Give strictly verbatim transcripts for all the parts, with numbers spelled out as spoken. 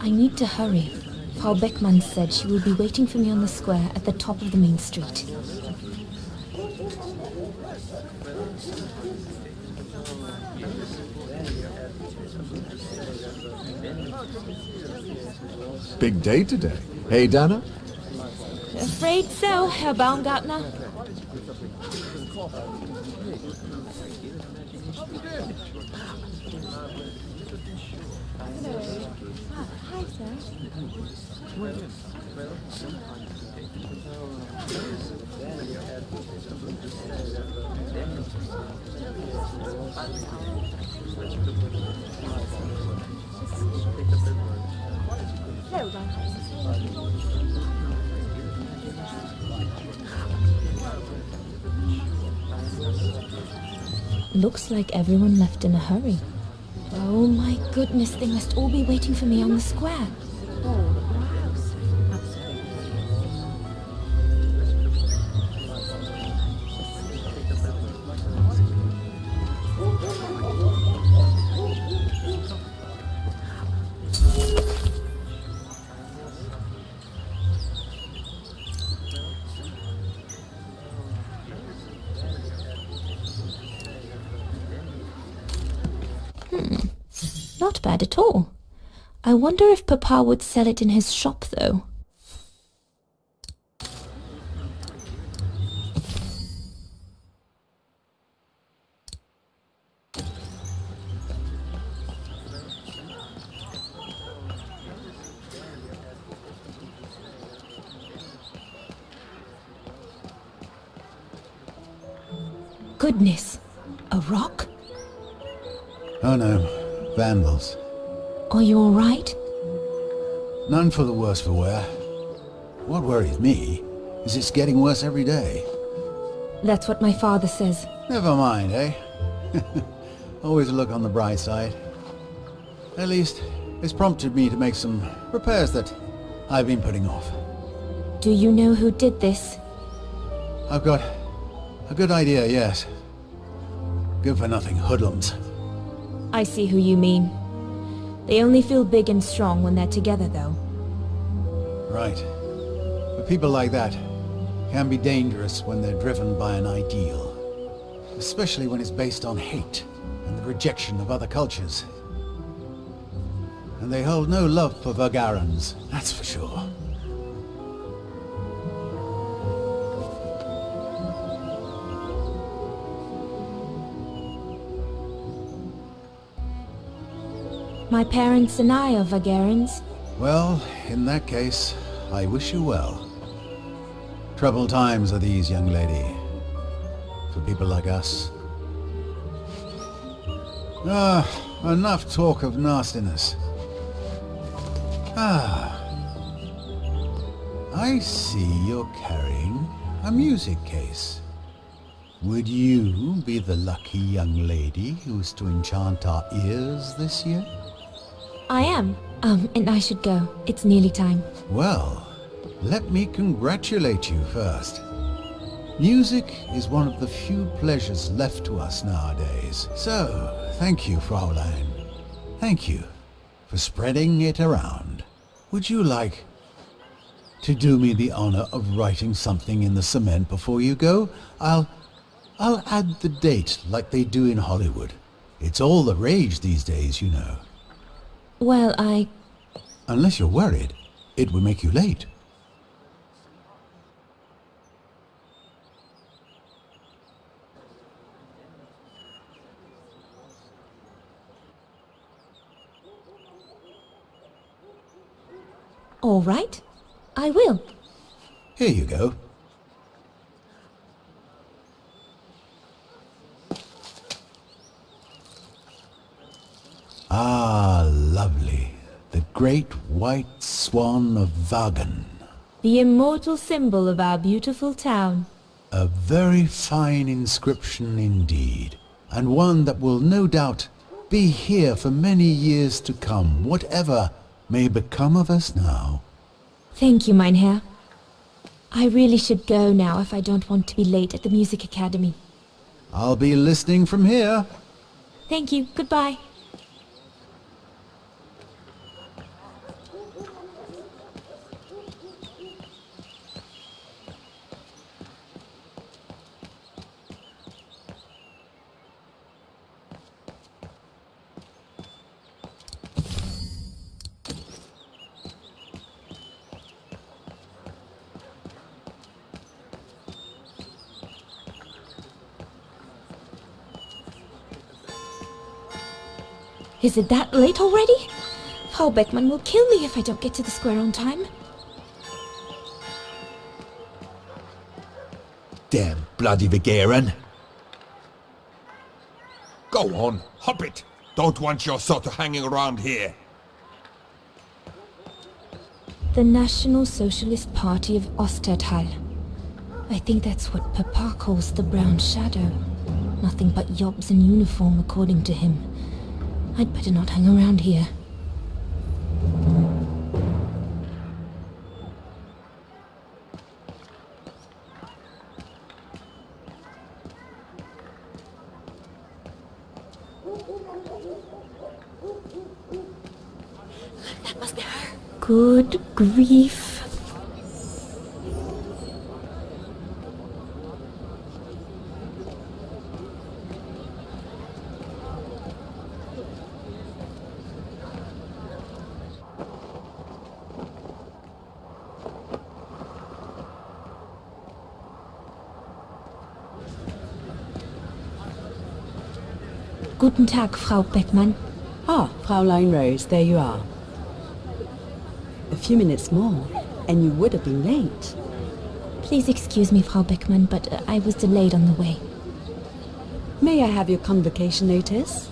I need to hurry. Frau Beckmann said she will be waiting for me on the square at the top of the main street. Big day today. Hey, Dana? Afraid so, Herr Baumgartner. Hi, sir. Looks like everyone left in a hurry. Oh my goodness, they must all be waiting for me on the square. Not bad at all. I wonder if Papa would sell it in his shop, though. Goodness, a rock? Oh no. Vandals. Are you all right? None for the worse for wear. What worries me is it's getting worse every day. That's what my father says. Never mind, eh? Always look on the bright side. At least, it's prompted me to make some repairs that I've been putting off. Do you know who did this? I've got a good idea, yes. Good for nothing hoodlums. I see who you mean. They only feel big and strong when they're together, though. Right. But people like that can be dangerous when they're driven by an ideal. Especially when it's based on hate and the rejection of other cultures. And they hold no love for Vagarans, that's for sure. My parents and I are Vagarens. Well, in that case, I wish you well. Troubled times are these, young lady. For people like us. Ah, enough talk of nastiness. Ah. I see you're carrying a music case. Would you be the lucky young lady who's to enchant our ears this year? I am. Um, and I should go. It's nearly time. Well, let me congratulate you first. Music is one of the few pleasures left to us nowadays. So, thank you, Fräulein. Thank you for spreading it around. Would you like to do me the honor of writing something in the cement before you go? I'll... I'll add the date like they do in Hollywood. It's all the rage these days, you know. Well, I... Unless you're worried, it would make you late. All right, I will. Here you go. Ah, lovely. The great white swan of Wagen. The immortal symbol of our beautiful town. A very fine inscription indeed, and one that will no doubt be here for many years to come, whatever may become of us now. Thank you, mein Herr. I really should go now if I don't want to be late at the music academy. I'll be listening from here. Thank you. Goodbye. Is it that late already? Paul Beckmann will kill me if I don't get to the square on time. Damn bloody Vagaran. Go on, hop it. Don't want your sort of hanging around here. The National Socialist Party of Ostertal. I think that's what Papa calls the Brown Shadow. Nothing but yobs in uniform, according to him. I'd better not hang around here. That must be her. Good grief. Guten Tag, Frau Beckmann. Ah, Fräulein Rose, there you are. A few minutes more, and you would have been late. Please excuse me, Frau Beckmann, but uh, I was delayed on the way. May I have your convocation notice?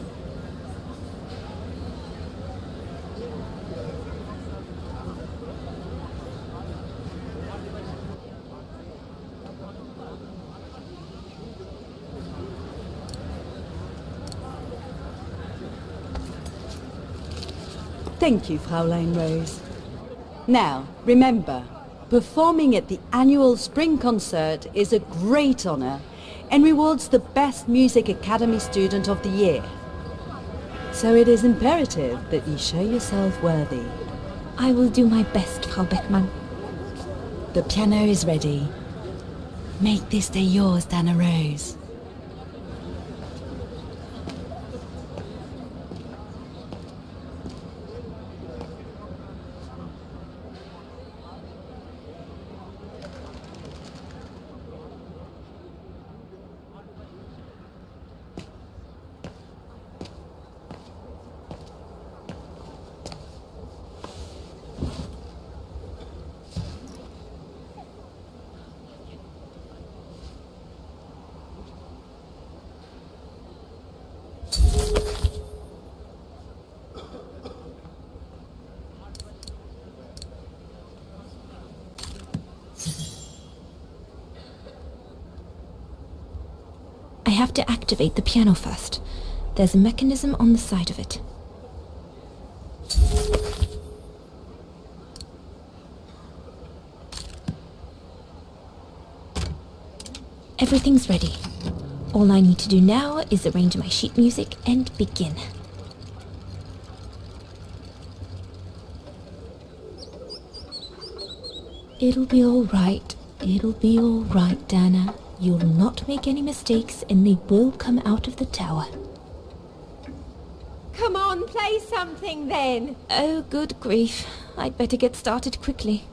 Thank you, Fräulein Rose. Now, remember, performing at the annual spring concert is a great honor and rewards the best music academy student of the year. So it is imperative that you show yourself worthy. I will do my best, Frau Beckmann. The piano is ready. Make this day yours, Dana Rose. I have to activate the piano first. There's a mechanism on the side of it. Everything's ready. All I need to do now is arrange my sheet music and begin. It'll be all right. It'll be all right, Dana. You'll not make any mistakes, and they will come out of the tower. Come on, play something then! Oh, good grief. I'd better get started quickly.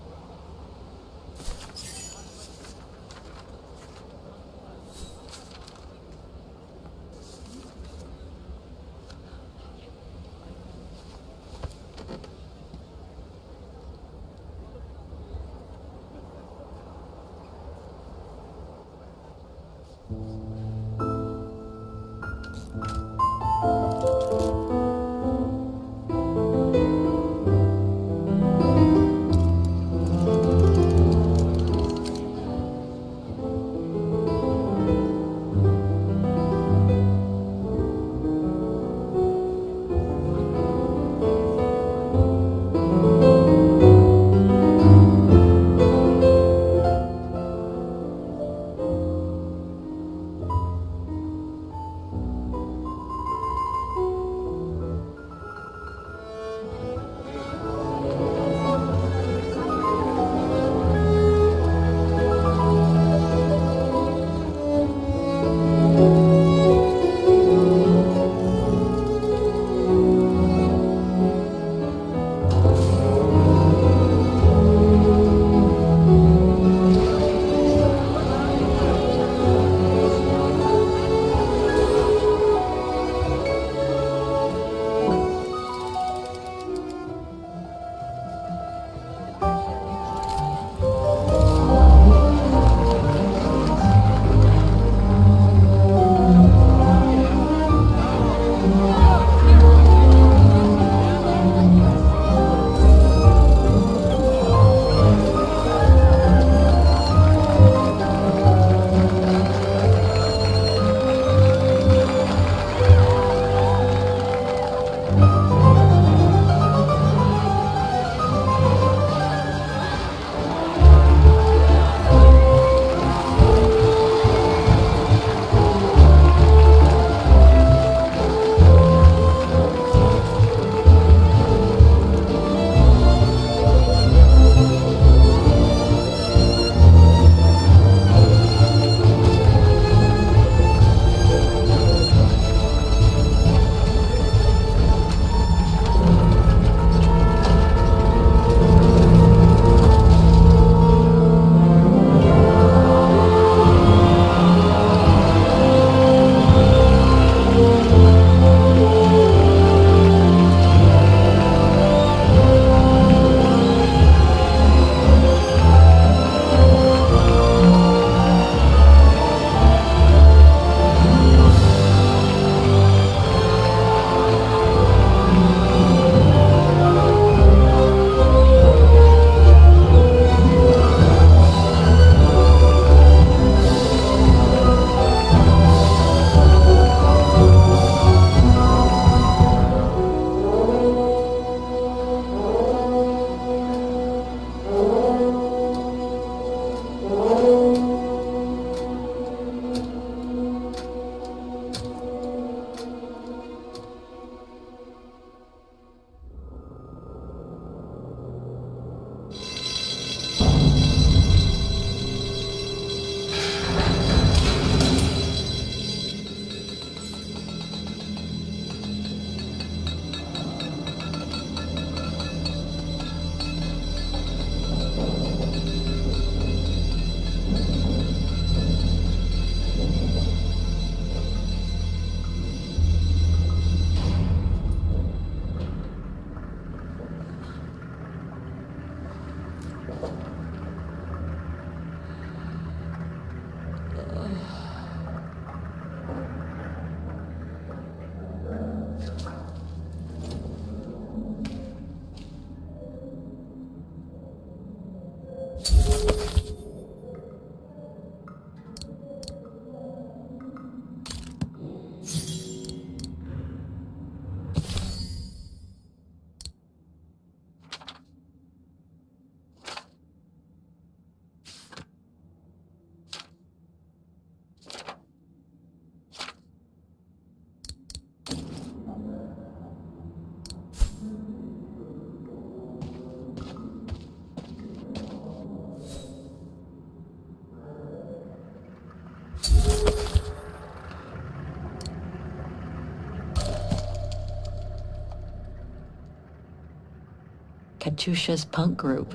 Katusha's punk group.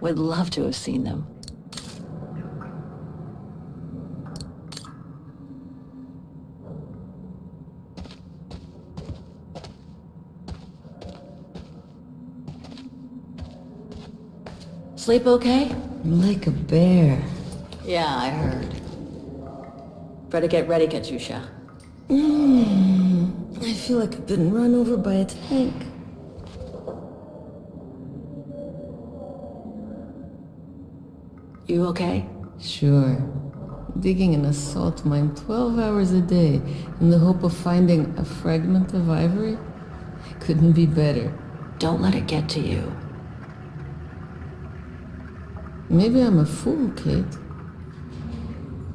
Would love to have seen them. Sleep okay? Like a bear. Yeah, I heard. Better get ready, Katusha. Mmm. I feel like I've been run over by a tank. You okay? Sure. Digging in a salt mine twelve hours a day in the hope of finding a fragment of ivory? Couldn't be better. Don't let it get to you. Maybe I'm a fool, Kate.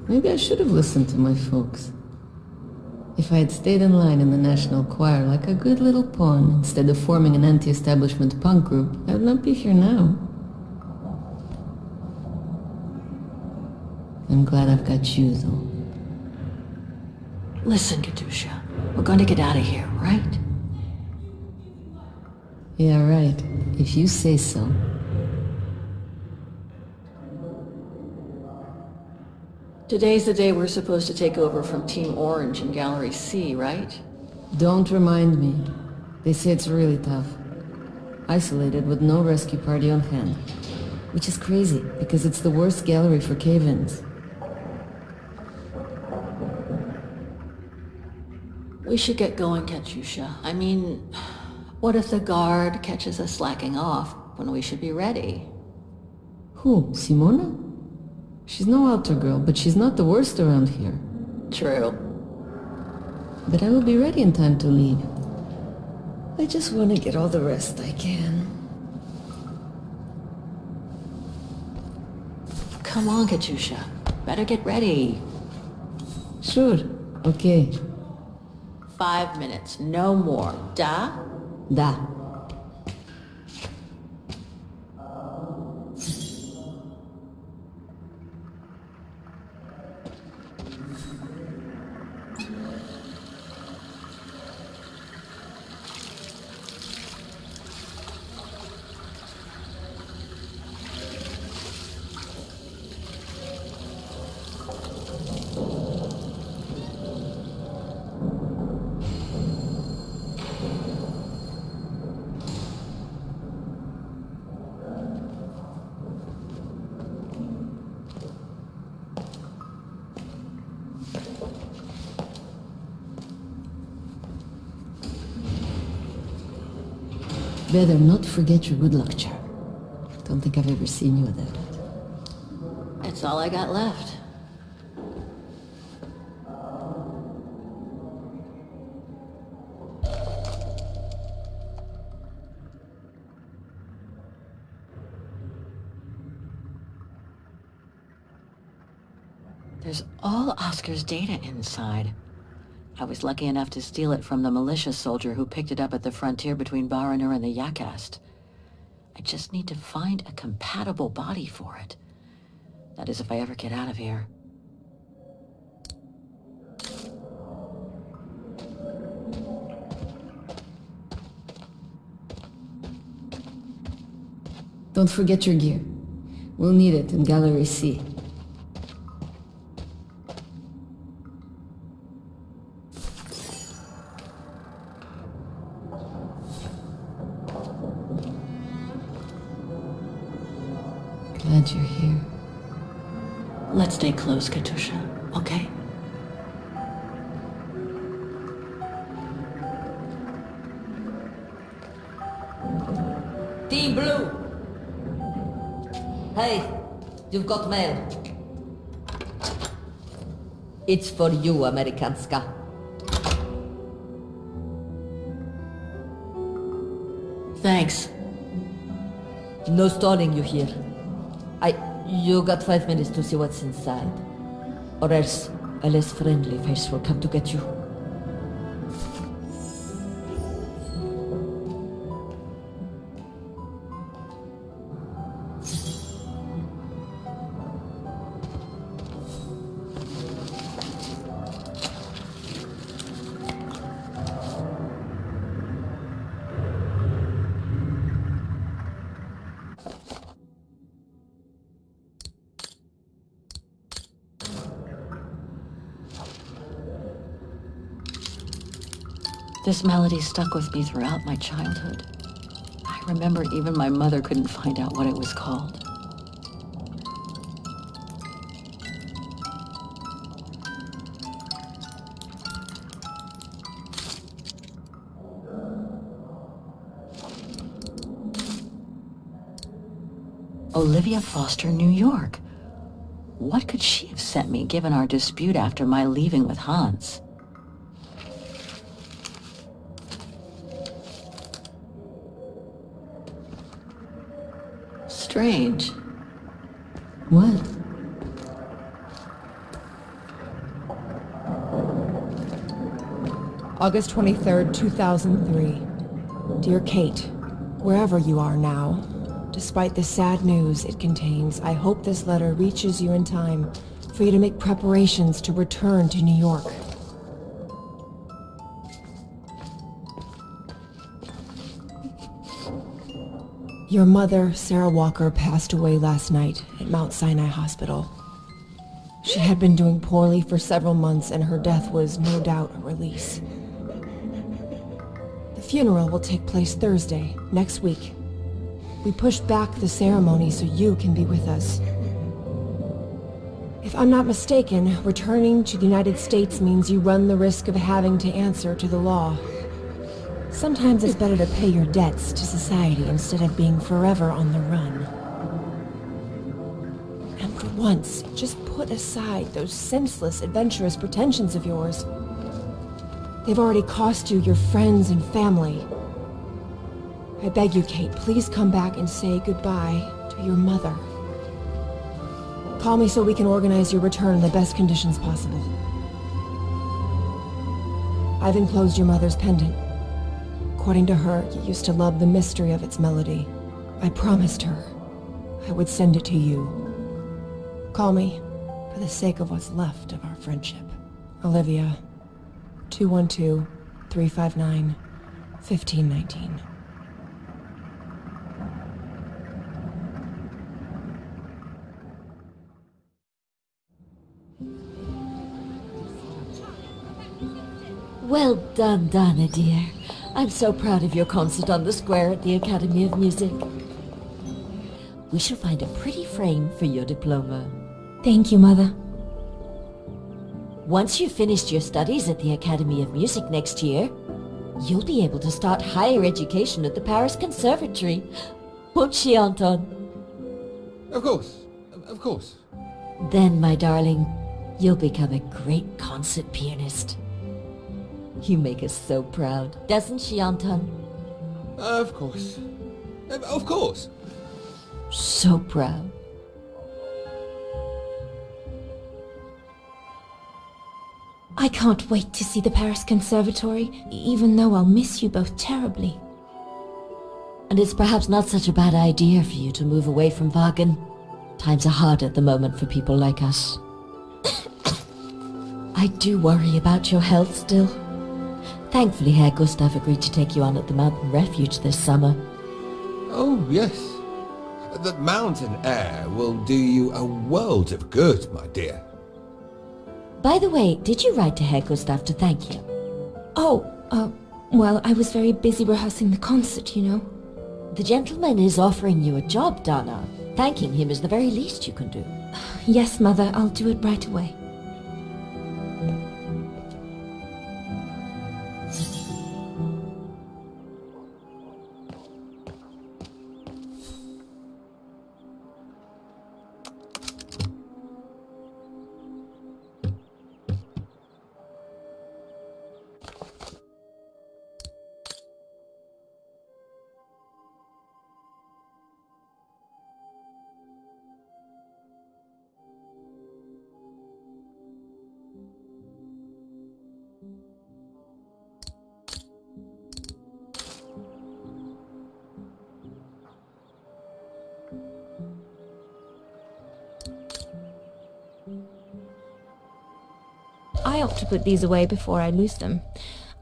Maybe I should have listened to my folks. If I had stayed in line in the National Choir like a good little pawn, instead of forming an anti-establishment punk group, I would not be here now. I'm glad I've got you, though. Listen, Katusha. We're going to get out of here, right? Yeah, right. If you say so. Today's the day we're supposed to take over from Team Orange in Gallery C, right? Don't remind me. They say it's really tough. Isolated with no rescue party on hand. Which is crazy, because it's the worst gallery for cave-ins. We should get going, Katusha. I mean, what if the guard catches us slacking off when we should be ready? Who? Simona? She's no altar girl, but she's not the worst around here. True. But I will be ready in time to leave. I just want to get all the rest I can. Come on, Katusha. Better get ready. Sure. Okay. Five minutes, no more. Da? Da. Better not forget your good luck charm. Don't think I've ever seen you without it. That's all I got left. There's all Oscar's data inside. I was lucky enough to steal it from the militia soldier who picked it up at the frontier between Baranur and the Yakast. I just need to find a compatible body for it. That is, if I ever get out of here. Don't forget your gear. We'll need it in Gallery C. Glad you're here. Let's stay close, Katusha, okay? Team Blue! Hey, you've got mail. It's for you, Americanska. Thanks. No stalling you here. I... you got five minutes to see what's inside. Or else, a less friendly face will come to get you. This melody stuck with me throughout my childhood. I remember even my mother couldn't find out what it was called. Olivia Foster, New York. What could she have sent me given our dispute after my leaving with Hans? Strange. What? August twenty-third, two thousand three. Dear Kate, wherever you are now, despite the sad news it contains, I hope this letter reaches you in time for you to make preparations to return to New York. Your mother, Sarah Walker, passed away last night at Mount Sinai Hospital. She had been doing poorly for several months, and her death was no doubt a release. The funeral will take place Thursday, next week. We pushed back the ceremony so you can be with us. If I'm not mistaken, returning to the United States means you run the risk of having to answer to the law. Sometimes it's better to pay your debts to society instead of being forever on the run. And for once, just put aside those senseless, adventurous pretensions of yours. They've already cost you your friends and family. I beg you, Kate, please come back and say goodbye to your mother. Call me so we can organize your return in the best conditions possible. I've enclosed your mother's pendant. According to her, you used to love the mystery of its melody. I promised her I would send it to you. Call me for the sake of what's left of our friendship. Olivia, two one two, three five nine, one five one nine. Well done, Donna, dear. I'm so proud of your concert on the square at the Academy of Music. We shall find a pretty frame for your diploma. Thank you, Mother. Once you've finished your studies at the Academy of Music next year, you'll be able to start higher education at the Paris Conservatory. Won't she, Anton? Of course. Of course. Then, my darling, you'll become a great concert pianist. You make us so proud, doesn't she, Anton? Uh, of course. Uh, of course! So proud. I can't wait to see the Paris Conservatory, even though I'll miss you both terribly. And it's perhaps not such a bad idea for you to move away from Wagen. Times are hard at the moment for people like us. I do worry about your health still. Thankfully, Herr Gustav agreed to take you on at the mountain refuge this summer. Oh, yes. That mountain air will do you a world of good, my dear. By the way, did you write to Herr Gustav to thank him? Oh, uh, well, I was very busy rehearsing the concert, you know. The gentleman is offering you a job, Donna. Thanking him is the very least you can do. Yes, Mother, I'll do it right away. I ought to put these away before I lose them.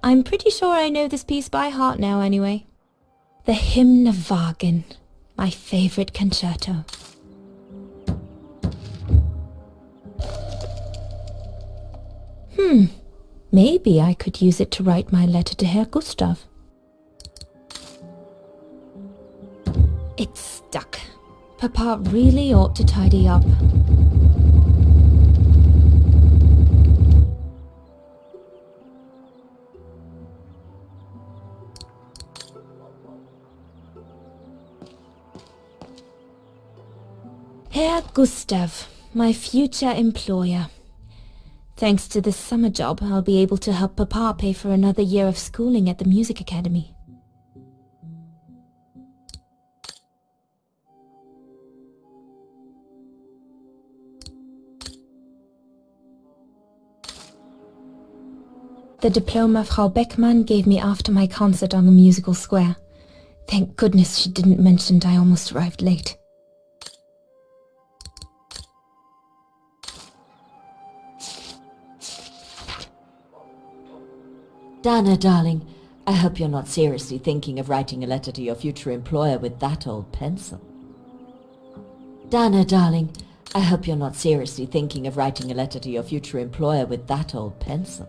I'm pretty sure I know this piece by heart now anyway. The Hymnewagen, my favorite concerto. Hmm, Maybe I could use it to write my letter to Herr Gustav. It's stuck. Papa really ought to tidy up. Herr Gustav, my future employer. Thanks to this summer job, I'll be able to help Papa pay for another year of schooling at the music academy. The diploma Frau Beckmann gave me after my concert on the musical square. Thank goodness she didn't mention I almost arrived late. Dana, darling, I hope you're not seriously thinking of writing a letter to your future employer with that old pencil. Dana, darling, I hope you're not seriously thinking of writing a letter to your future employer with that old pencil.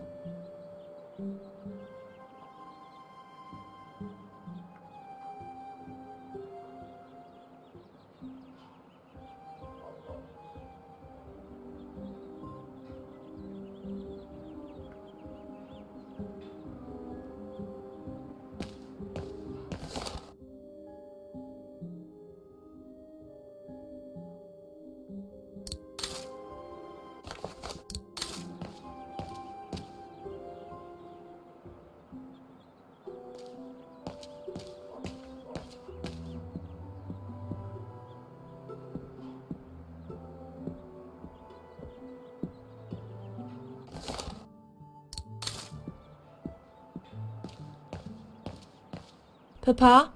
Papa,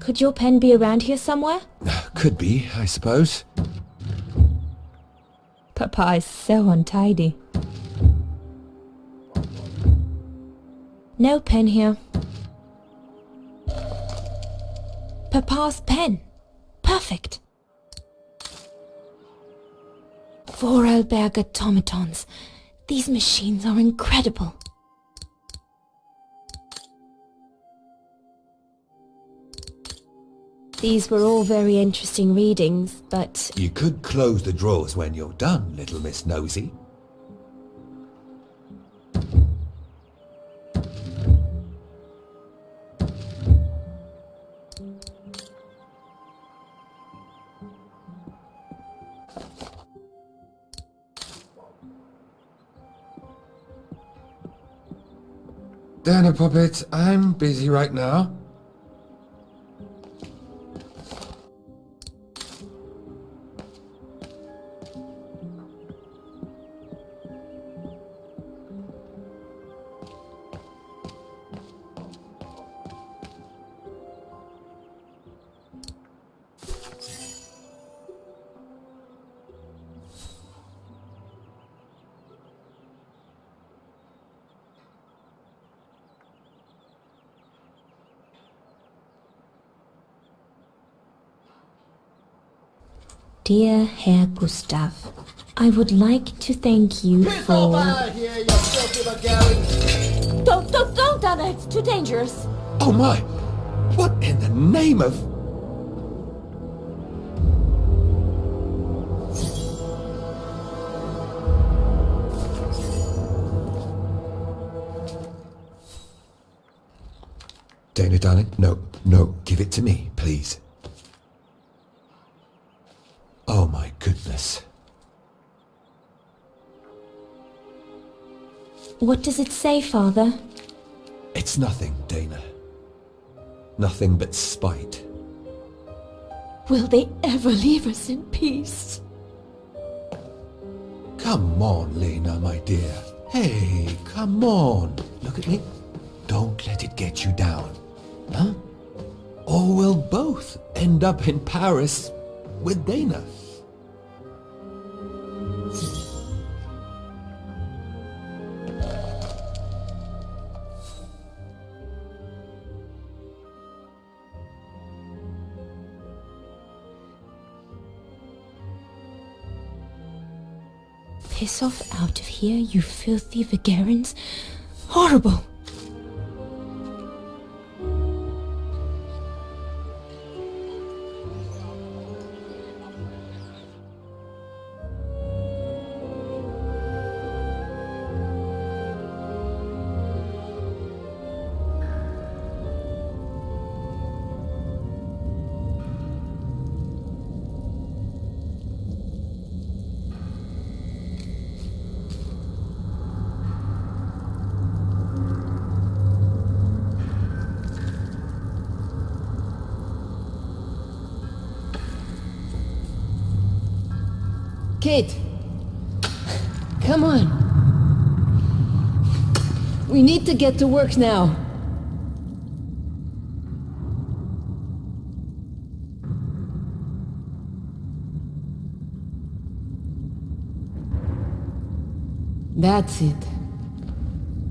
could your pen be around here somewhere? Could be, I suppose. Papa is so untidy. No pen here. Papa's pen. Perfect. Four Albert automatons. These machines are incredible. These were all very interesting readings, but... You could close the drawers when you're done, little Miss Nosy. Dana Puppet, I'm busy right now. Dear Herr Gustav, I would like to thank you for... Don't, don't, don't, Donna, it's too dangerous. Oh my, what in the name of... Dana, darling, no, no, give it to me, please. Oh my goodness. What does it say, Father? It's nothing, Dana. Nothing but spite. Will they ever leave us in peace? Come on, Lena, my dear. Hey, come on. Look at me. Don't let it get you down. Huh? Or we'll both end up in Paris with Dana. Piss off out of here, you filthy Vagarens. horrible. Kid, come on. We need to get to work now. That's it.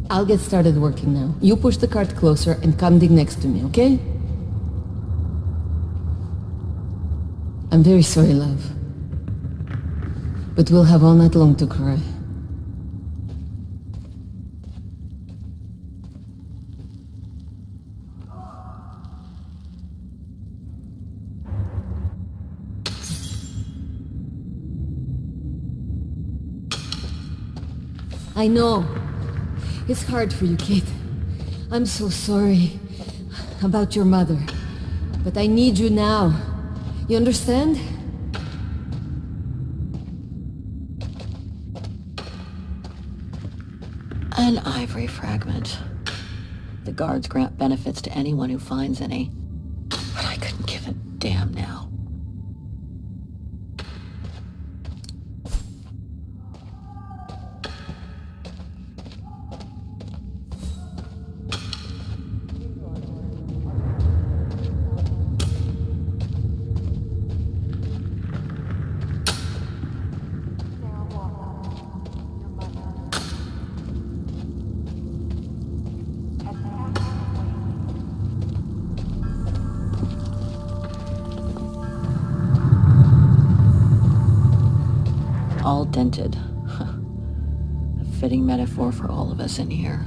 I'll get started working now. You push the cart closer and come dig next to me, okay? I'm very sorry, love. But we'll have all night long to cry. I know. It's hard for you, kid. I'm so sorry about your mother. But I need you now. You understand? An ivory fragment. The guards grant benefits to anyone who finds any, but I couldn't give a damn now. Dented. A fitting metaphor for all of us in here.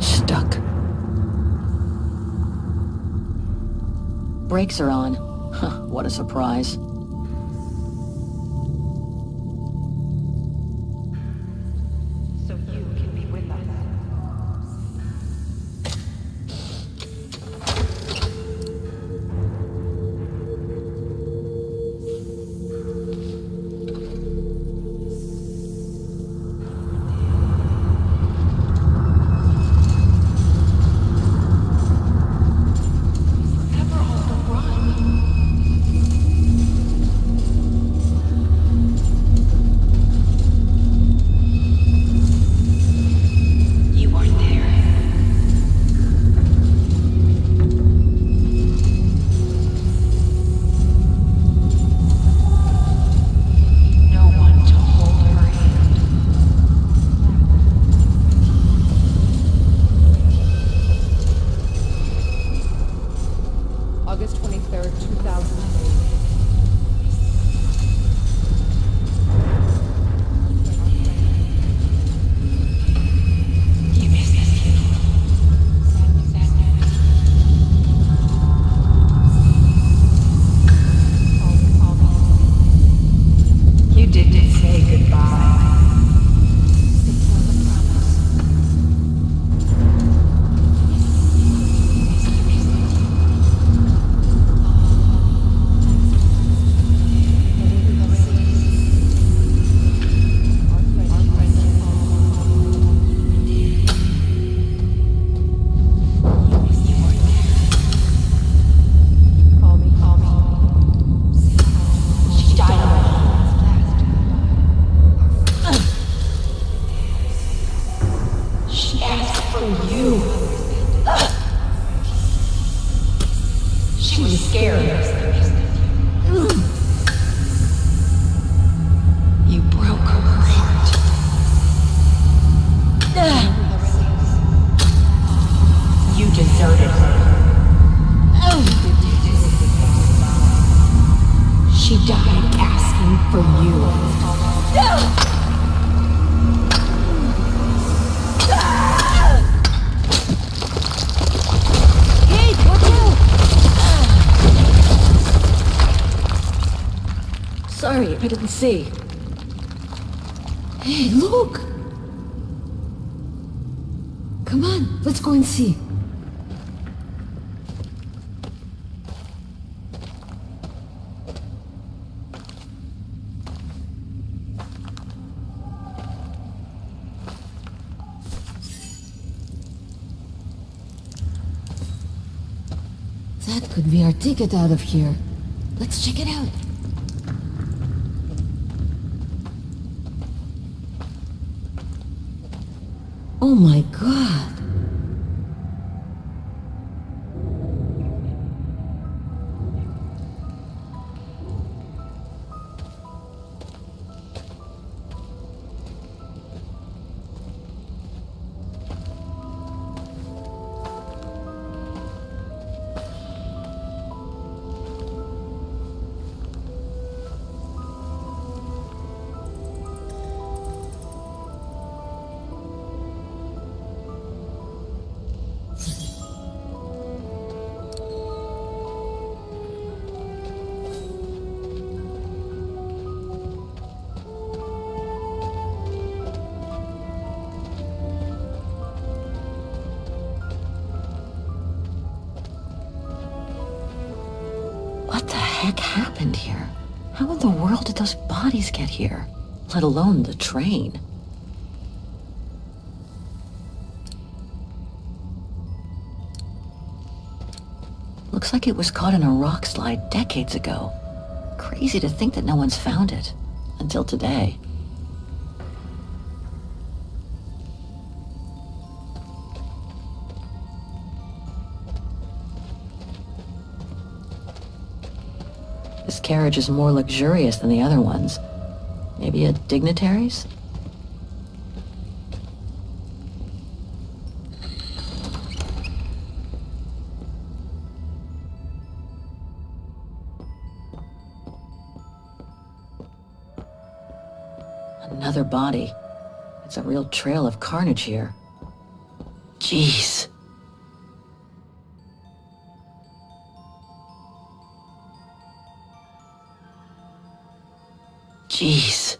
Stuck. Brakes are on. Huh, what a surprise. She died asking for you. No! Sorry, I didn't see. Hey, look! Come on, let's go and see. That could be our ticket out of here. Let's check it out. Oh my God! Get here, let alone the train. Looks like it was caught in a rock slide decades ago. Crazy to think that no one's found it until today. This carriage is more luxurious than the other ones. Maybe a dignitary's? Another body. It's a real trail of carnage here. Jeez. Jeez.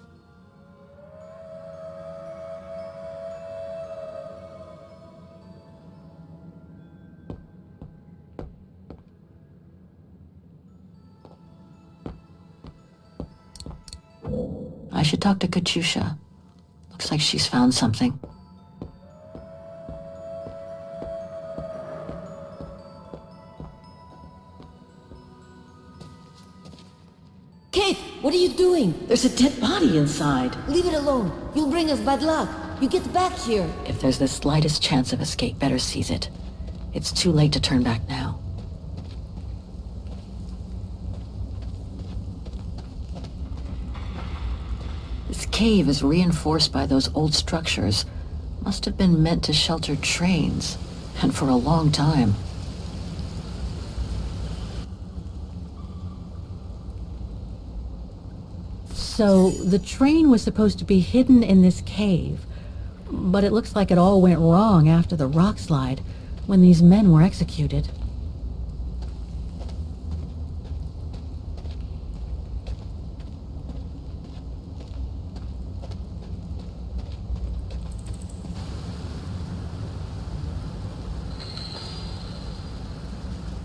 I should talk to Katusha. Looks like she's found something. What are you doing? There's a dead body inside. Leave it alone. You'll bring us bad luck. You get back here. If there's the slightest chance of escape, better seize it. It's too late to turn back now. This cave is reinforced by those old structures. Must have been meant to shelter trains, and for a long time. So, the train was supposed to be hidden in this cave, but it looks like it all went wrong after the rock slide, when these men were executed.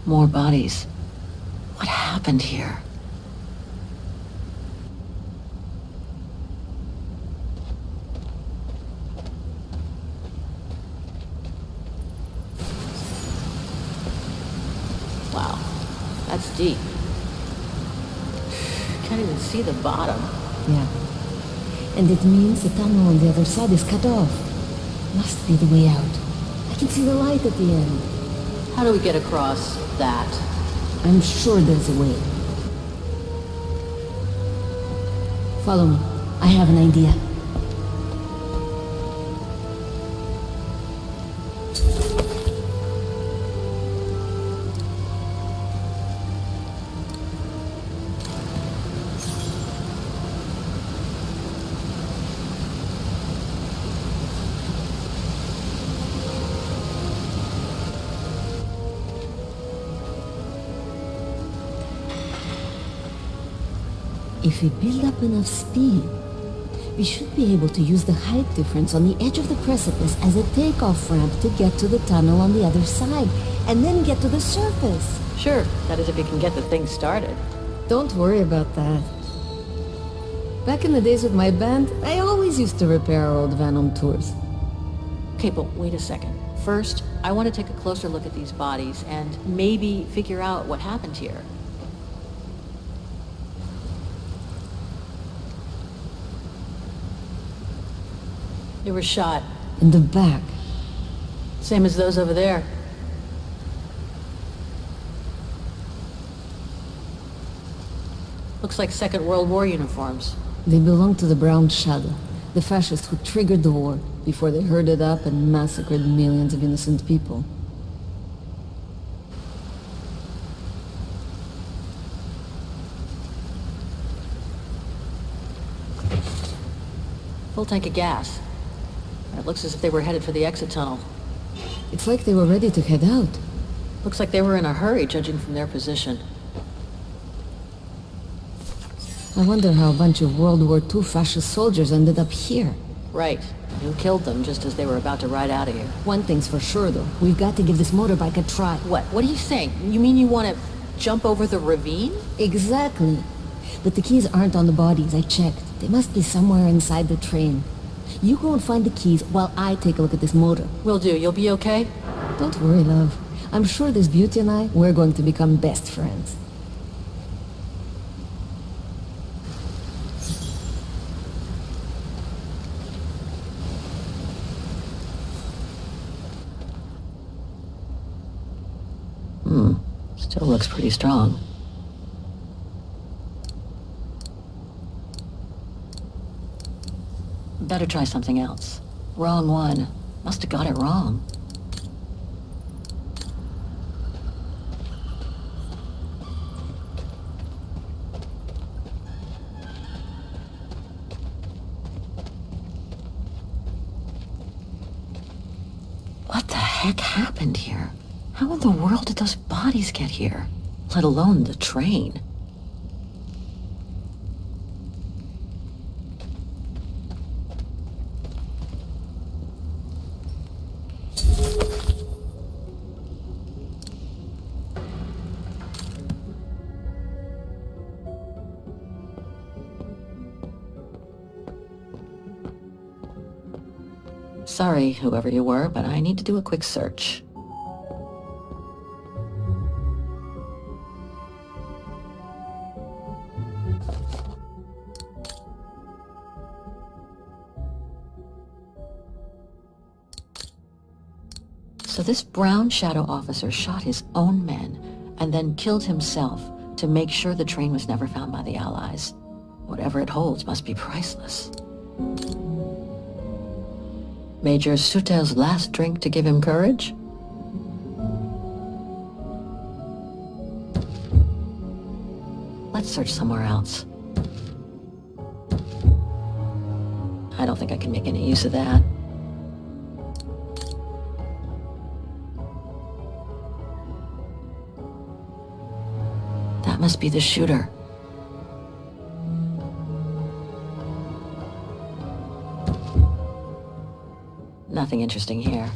More bodies. What happened here? Deep. Can't even see the bottom. Yeah. And it means the tunnel on the other side is cut off. Must be the way out. I can see the light at the end. How do we get across that? I'm sure there's a way. Follow me. I have an idea. If we build up enough speed, we should be able to use the height difference on the edge of the precipice as a takeoff ramp to get to the tunnel on the other side, and then get to the surface. Sure, that is if we can get the thing started. Don't worry about that. Back in the days with my band, I always used to repair our old Venom tours. Okay, but wait a second. First, I want to take a closer look at these bodies and maybe figure out what happened here. They were shot. In the back. Same as those over there. Looks like Second World War uniforms. They belong to the Brown Shadow, the fascists who triggered the war before they herded up and massacred millions of innocent people. Full tank of gas. It looks as if they were headed for the exit tunnel. It's like they were ready to head out. Looks like they were in a hurry, judging from their position. I wonder how a bunch of World War Two fascist soldiers ended up here. Right. Who killed them just as they were about to ride out of here? One thing's for sure, though. We've got to give this motorbike a try. What? What are you saying? You mean you want to jump over the ravine? Exactly. But the keys aren't on the bodies. I checked. They must be somewhere inside the train. You go and find the keys while I take a look at this motor. Will do. You'll be okay? Don't worry, love. I'm sure this beauty and I, we're going to become best friends. Hmm. Still looks pretty strong. Better try something else. Wrong one. Must have got it wrong. What the heck happened here? How in the world did those bodies get here? Let alone the train. Sorry, whoever you were, but I need to do a quick search. So this Brown Shadow officer shot his own men and then killed himself to make sure the train was never found by the Allies. Whatever it holds must be priceless. Major Sutel's last drink to give him courage? Let's search somewhere else. I don't think I can make any use of that. Must be the shooter. Nothing interesting here.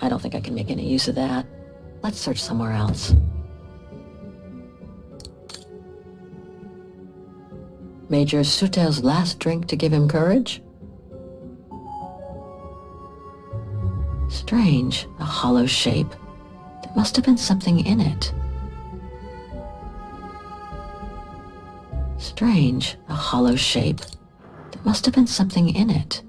I don't think I can make any use of that. Let's search somewhere else. Major Sutel's last drink to give him courage? Strange, a hollow shape. Must have been something in it. Strange, a hollow shape. There must have been something in it.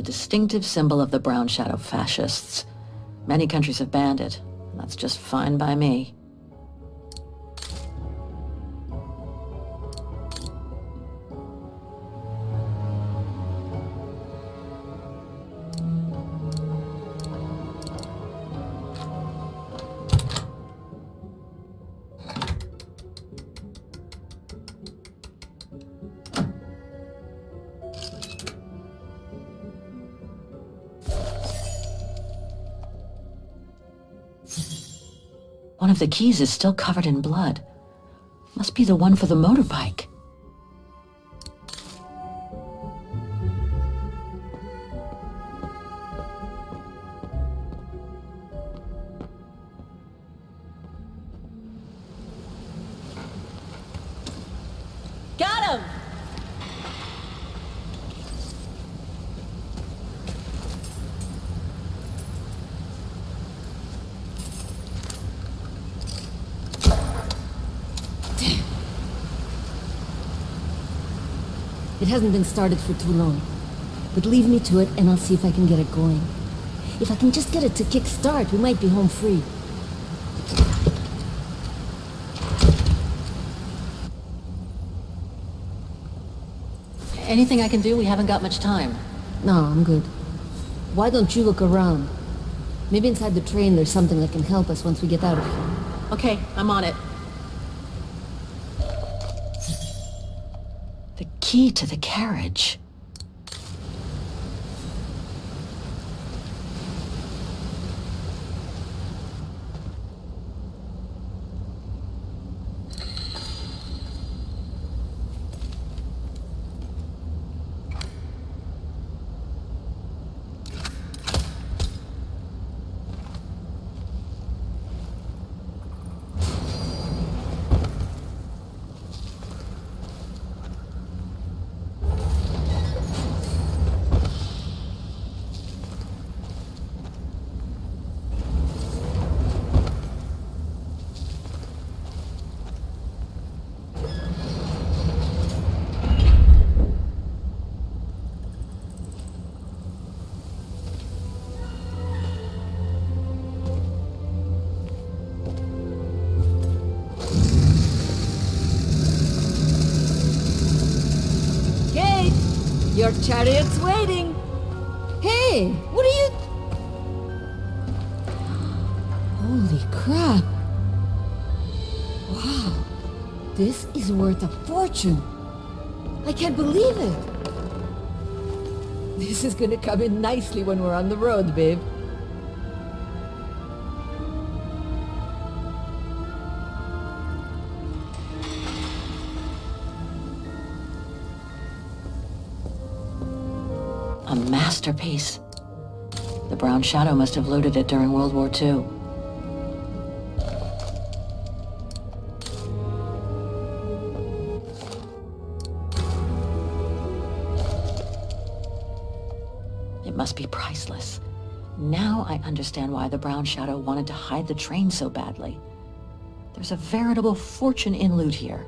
Distinctive symbol of the Brown Shadow fascists. Many countries have banned it. That's just fine by me. One of the keys is still covered in blood. Must be the one for the motorbike. It hasn't been started for too long, but leave me to it and I'll see if I can get it going. If I can just get it to kick start, we might be home free. Anything I can do? We haven't got much time. No, I'm good. Why don't you look around? Maybe inside the train there's something that can help us once we get out of here. Okay, I'm on it. Key to the carriage. Your chariot's waiting! Hey! What are you... Holy crap! Wow! This is worth a fortune! I can't believe it! This is gonna come in nicely when we're on the road, babe. Masterpiece. The Brown Shadow must have looted it during World War Two. It must be priceless. Now I understand why the Brown Shadow wanted to hide the train so badly. There's a veritable fortune in loot here.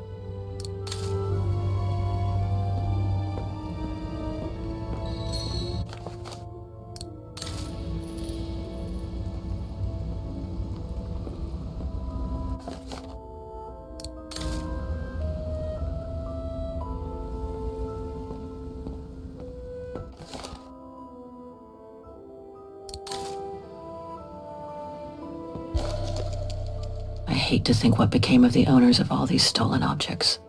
To think what became of the owners of all these stolen objects.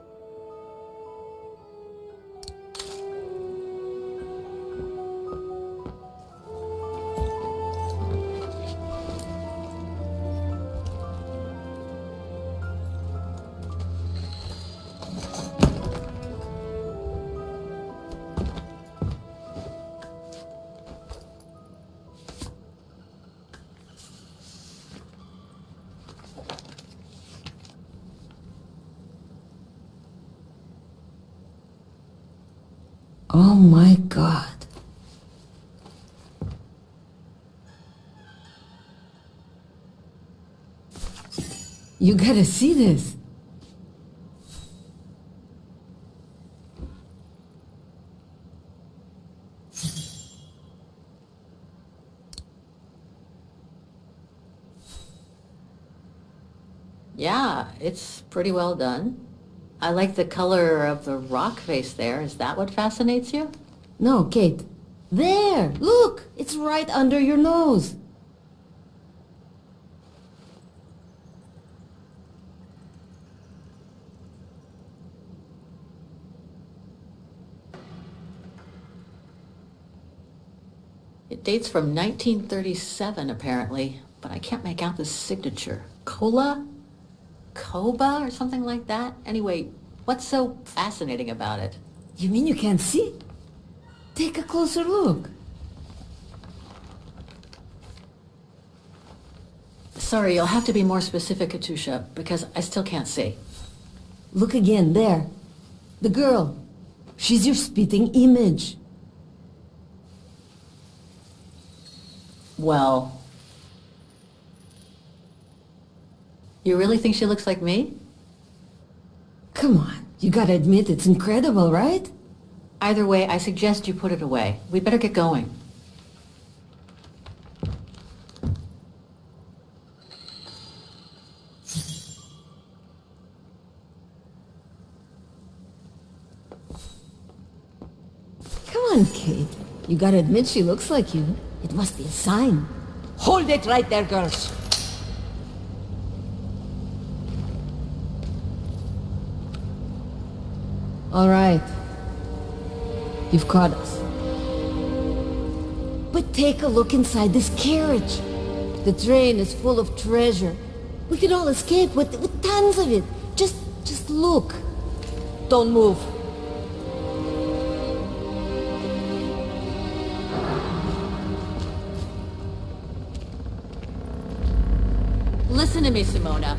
Oh my God. You gotta see this. Yeah, it's pretty well done. I like the color of the rock face there. Is that what fascinates you? No, Kate. There! Look! It's right under your nose! It dates from nineteen thirty-seven, apparently. but I can't make out the signature. Kola? Koba or something like that? Anyway, what's so fascinating about it? You mean you can't see? Take a closer look. Sorry, you'll have to be more specific, Katusha, because I still can't see. Look again, there. The girl. She's your spitting image. Well... You really think she looks like me? Come on, you gotta admit it's incredible, right? Either way, I suggest you put it away. We better get going. Come on, Kate. You gotta admit she looks like you. It must be a sign. Hold it right there, girls! All right. You've caught us. But take a look inside this carriage. The train is full of treasure. We could all escape with, with tons of it. Just, just look. Don't move. Listen to me, Simona.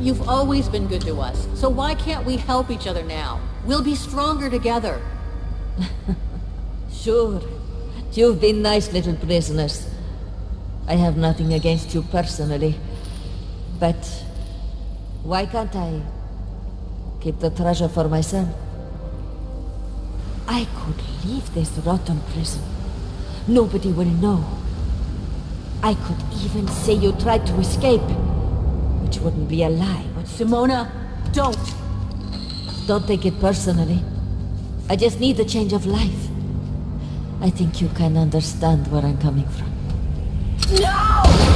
You've always been good to us, so why can't we help each other now? We'll be stronger together. Sure. You've been nice little prisoners. I have nothing against you personally. But why can't I keep the treasure for myself? I could leave this rotten prison. Nobody will know. I could even say you tried to escape, which wouldn't be a lie. But Simona, don't! Don't take it personally. I just need a change of life. I think you can understand where I'm coming from. No!